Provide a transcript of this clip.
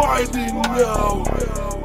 riding now.